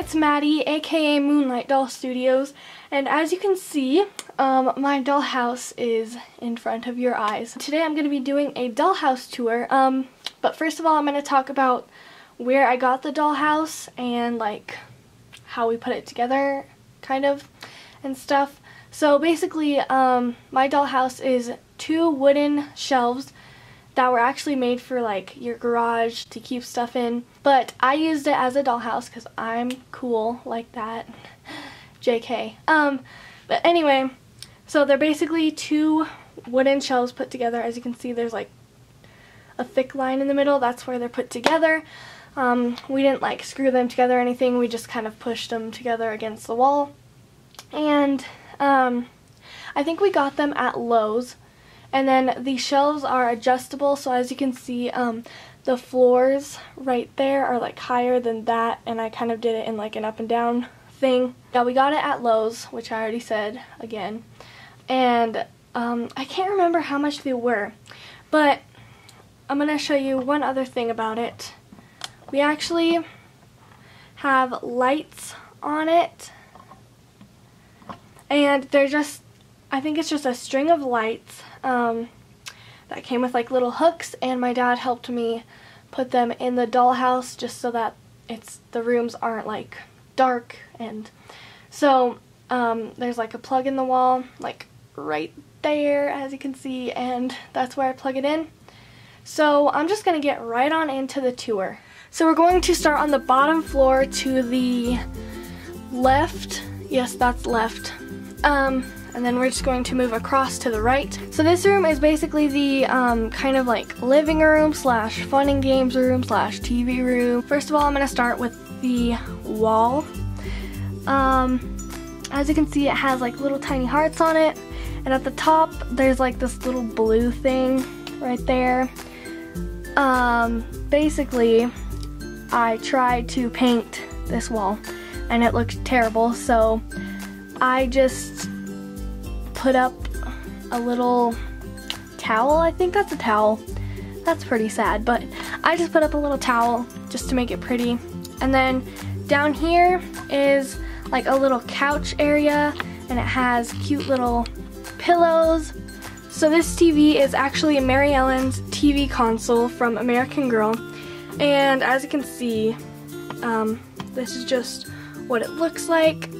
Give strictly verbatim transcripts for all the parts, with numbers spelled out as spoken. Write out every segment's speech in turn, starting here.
it's Maddie, aka Moonlight Doll Studios, and as you can see, um, my dollhouse is in front of your eyes. Today I'm going to be doing a dollhouse tour, um, but first of all I'm going to talk about where I got the dollhouse and like how we put it together, kind of, and stuff. So basically, um, my dollhouse is two wooden shelves that were actually made for like your garage to keep stuff in, but I used it as a dollhouse because I'm cool like that. J K. Um, but anyway, so they're basically two wooden shelves put together. As you can see, there's like a thick line in the middle. That's where they're put together. Um, we didn't like screw them together or anything. We just kind of pushed them together against the wall. And um, I think we got them at Lowe's. And then the shelves are adjustable, so as you can see, um, the floors right there are like higher than that, and I kind of did it in like an up and down thing. Now we got it at Lowe's, which I already said again, and um, I can't remember how much they were, but I'm going to show you one other thing about it. We actually have lights on it, and they're just, I think it's just a string of lights um, that came with like little hooks, and my dad helped me put them in the dollhouse just so that it's the rooms aren't like dark. And so um, there's like a plug in the wall like right there, as you can see, and that's where I plug it in. So I'm just gonna get right on into the tour. So we're going to start on the bottom floor to the left. Yes, that's left. Um, and then we're just going to move across to the right. So this room is basically the um, kind of like living room slash fun and games room slash T V room. First of all, I'm going to start with the wall. Um, as you can see, it has like little tiny hearts on it, and at the top there's like this little blue thing right there. Um, basically, I tried to paint this wall and it looked terrible, so I just put up a little towel. I think that's a towel. That's pretty sad, but I just put up a little towel just to make it pretty. And then down here is like a little couch area, and it has cute little pillows. So this T V is actually a Mary Ellen's T V console from American Girl, and as you can see, um, this is just what it looks like.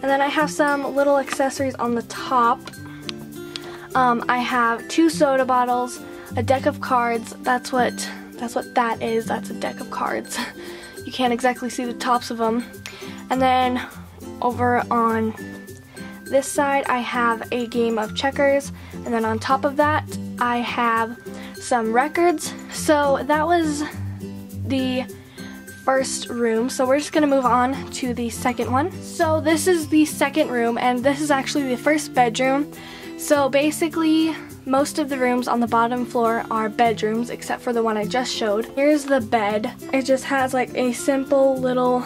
And then I have some little accessories on the top. Um, I have two soda bottles, a deck of cards. That's what that's what that is. That's a deck of cards. You can't exactly see the tops of them. And then over on this side, I have a game of checkers. And then on top of that, I have some records. So that was the first room, so we're just gonna move on to the second one. So this is the second room, and this is actually the first bedroom. So basically, most of the rooms on the bottom floor are bedrooms, except for the one I just showed. Here's the bed. It just has like a simple little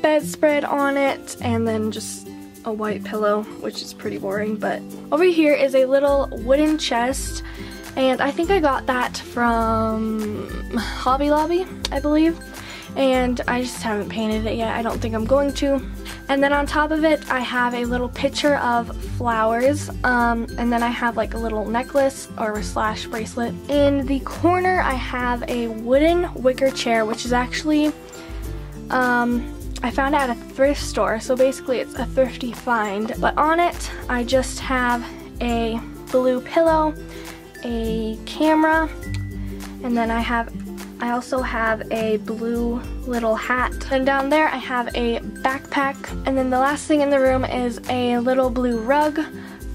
bedspread on it, and then just a white pillow, which is pretty boring. But over here is a little wooden chest, and I think I got that from Hobby Lobby, I believe. And I just haven't painted it yet. I don't think I'm going to. And then on top of it, I have a little picture of flowers, um, and then I have like a little necklace or slash bracelet. In the corner, I have a wooden wicker chair, which is actually um, I found it at a thrift store, so basically it's a thrifty find. But on it, I just have a blue pillow, a camera, and then I have I also have a blue little hat. And down there I have a backpack. And then the last thing in the room is a little blue rug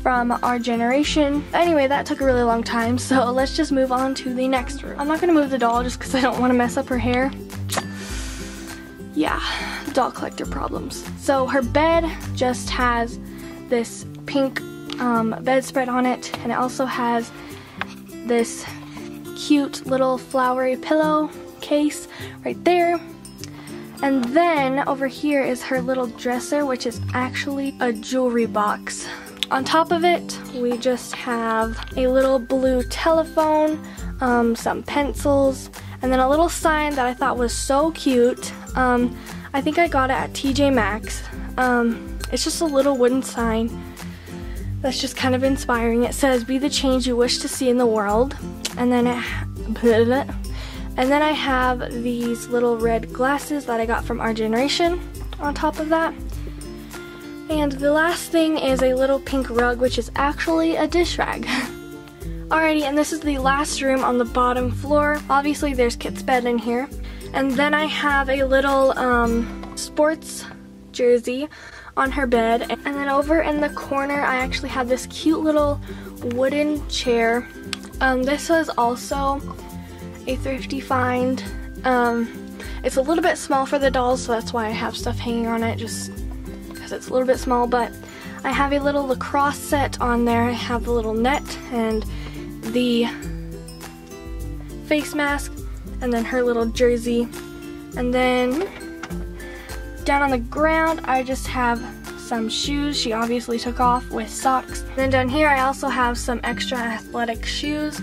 from Our Generation. Anyway, that took a really long time, so let's just move on to the next room. I'm not going to move the doll just because I don't want to mess up her hair. Yeah, doll collector problems. So her bed just has this pink um, bedspread on it, and it also has this cute little flowery pillow case right there. And then over here is her little dresser, which is actually a jewelry box. On top of it, we just have a little blue telephone, um, some pencils, and then a little sign that I thought was so cute. Um, I think I got it at T J Maxx. Um, it's just a little wooden sign that's just kind of inspiring. It says, "Be the change you wish to see in the world." And then it, blah, blah, blah. And then I have these little red glasses that I got from Our Generation on top of that. And the last thing is a little pink rug, which is actually a dish rag. Alrighty, and this is the last room on the bottom floor. Obviously there's Kit's bed in here. And then I have a little um, sports jersey on her bed. And then over in the corner I actually have this cute little wooden chair. Um, this was also a thrifty find. Um, it's a little bit small for the dolls, so that's why I have stuff hanging on it, just because it's a little bit small. But I have a little lacrosse set on there. I have the little net and the face mask, and then her little jersey. And then down on the ground I just have some shoes she obviously took off with socks. And then down here I also have some extra athletic shoes.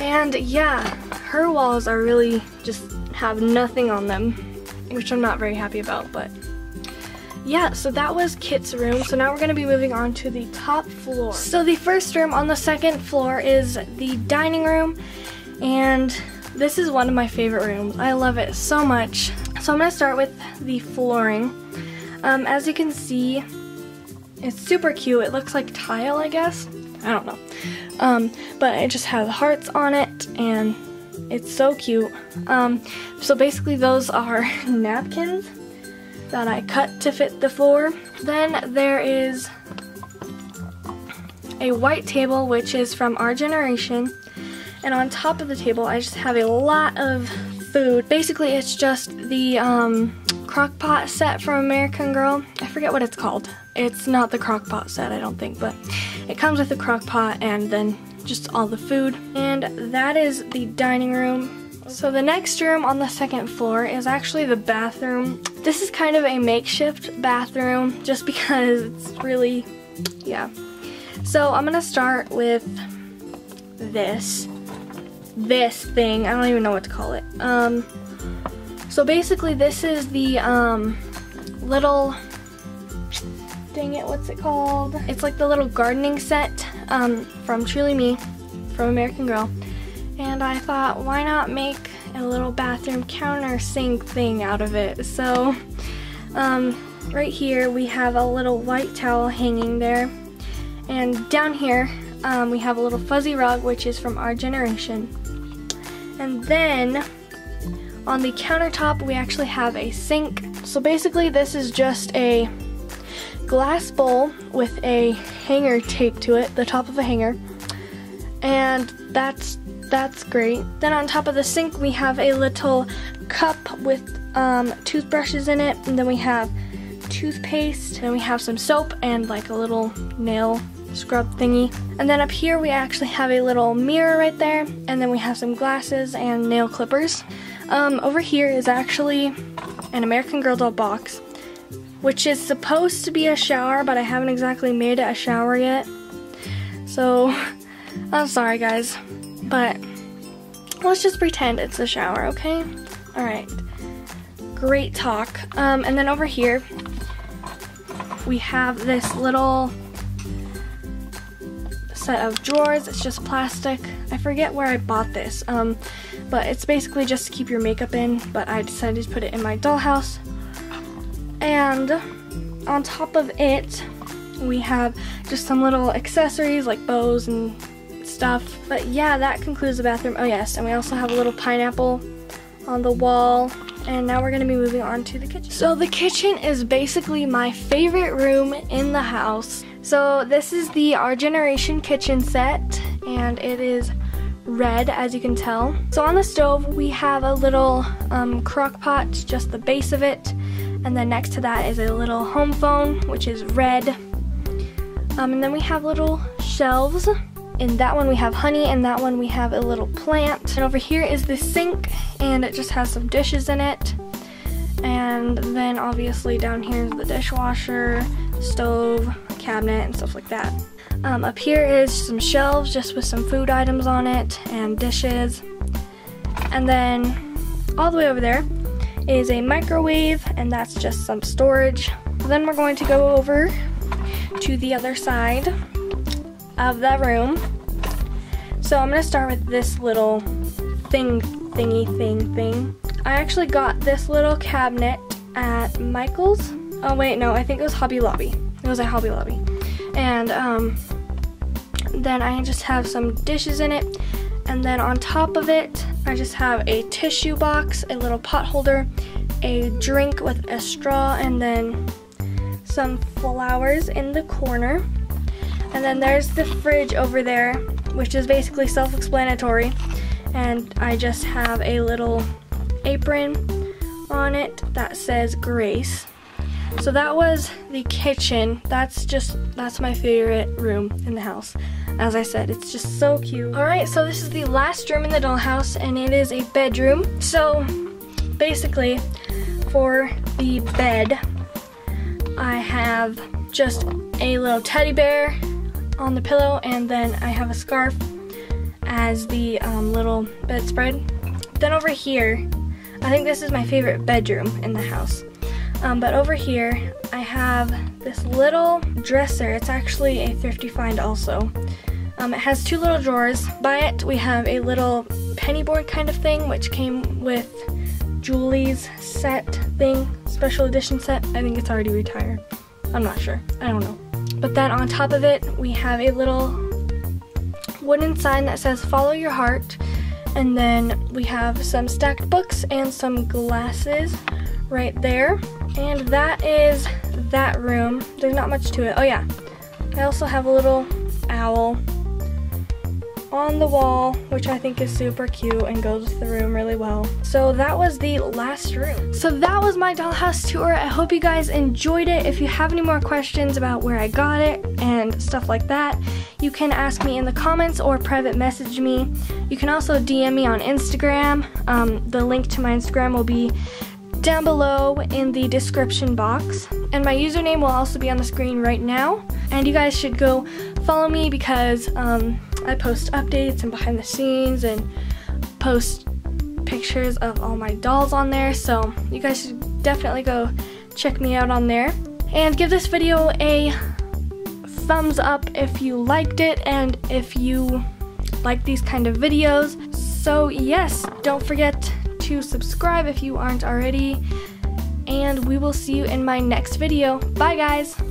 And yeah, her walls are really just have nothing on them, which I'm not very happy about, but yeah, so that was Kit's room. So now we're going to be moving on to the top floor. So the first room on the second floor is the dining room, and this is one of my favorite rooms. I love it so much. So I'm going to start with the flooring. Um, as you can see, it's super cute. It looks like tile, I guess. I don't know. Um, but it just has hearts on it, and it's so cute. Um, so basically those are napkins that I cut to fit the floor. Then there is a white table, which is from Our Generation, and on top of the table I just have a lot of food. Basically it's just the um, crock pot set from American Girl. I forget what it's called. It's not the crock pot set, I don't think, but it comes with a crock pot and then just all the food. And that is the dining room. So the next room on the second floor is actually the bathroom. This is kind of a makeshift bathroom just because it's really, yeah. So I'm gonna start with this. This thing, I don't even know what to call it. Um, so basically this is the um, little, dang it, what's it called? It's like the little gardening set um, from Truly Me, from American Girl. And I thought, why not make a little bathroom counter sink thing out of it? So, um, right here we have a little white towel hanging there. And down here, um, we have a little fuzzy rug, which is from Our Generation. And then, on the countertop, we actually have a sink. So basically, this is just a glass bowl with a hanger taped to it, the top of a hanger. And that's That's great. Then on top of the sink we have a little cup with um, toothbrushes in it, and then we have toothpaste, and we have some soap and like a little nail scrub thingy. And then up here we actually have a little mirror right there, and then we have some glasses and nail clippers. Um, over here is actually an American Girl doll box, which is supposed to be a shower, but I haven't exactly made it a shower yet. So, I'm sorry guys. But let's just pretend it's a shower, okay? Alright. Great talk. Um, and then over here, we have this little set of drawers. It's just plastic. I forget where I bought this. Um, but it's basically just to keep your makeup in. But I decided to put it in my dollhouse. And on top of it, we have just some little accessories like bows and stuff. But yeah, that concludes the bathroom. Oh yes, and we also have a little pineapple on the wall. And now we're going to be moving on to the kitchen. So the kitchen is basically my favorite room in the house. So this is the Our Generation kitchen set, and it is red, as you can tell. So on the stove we have a little um, crock pot, just the base of it, and then next to that is a little home phone, which is red. Um, and then we have little shelves. In that one we have honey, and that one we have a little plant. And over here is the sink, and it just has some dishes in it. And then obviously down here is the dishwasher, stove, cabinet, and stuff like that. Um, up here is some shelves just with some food items on it and dishes. And then all the way over there is a microwave, and that's just some storage. Then we're going to go over to the other side of the room. So I'm going to start with this little thing, thingy, thing, thing. I actually got this little cabinet at Michael's. Oh wait, no, I think it was Hobby Lobby. It was at Hobby Lobby. And um, then I just have some dishes in it. And then on top of it, I just have a tissue box, a little pot holder, a drink with a straw, and then some flowers in the corner. And then there's the fridge over there, which is basically self-explanatory. And I just have a little apron on it that says Grace. So that was the kitchen. That's just, that's my favorite room in the house. As I said, it's just so cute. Alright, so this is the last room in the dollhouse, and it is a bedroom. So basically, for the bed, I have just a little teddy bear on the pillow, and then I have a scarf as the um, little bedspread. Then over here, I think this is my favorite bedroom in the house. Um, but over here, I have this little dresser. It's actually a thrifty find also. Um, it has two little drawers. By it, we have a little penny board kind of thing, which came with Julie's set thing, special edition set. I think it's already retired. I'm not sure. I don't know. But then on top of it, we have a little wooden sign that says, "Follow your heart." And then we have some stacked books and some glasses right there. And that is that room. There's not much to it. Oh yeah, I also have a little owl on the wall, which I think is super cute and goes with the room really well. So that was the last room. So that was my dollhouse tour. I hope you guys enjoyed it. If you have any more questions about where I got it and stuff like that, you can ask me in the comments or private message me. You can also D M me on Instagram. Um, the link to my Instagram will be down below in the description box, and my username will also be on the screen right now. And you guys should go follow me because um, I post updates and behind the scenes and post pictures of all my dolls on there, so you guys should definitely go check me out on there. And give this video a thumbs up if you liked it and if you like these kind of videos. So yes, don't forget to subscribe if you aren't already, and we will see you in my next video. Bye guys!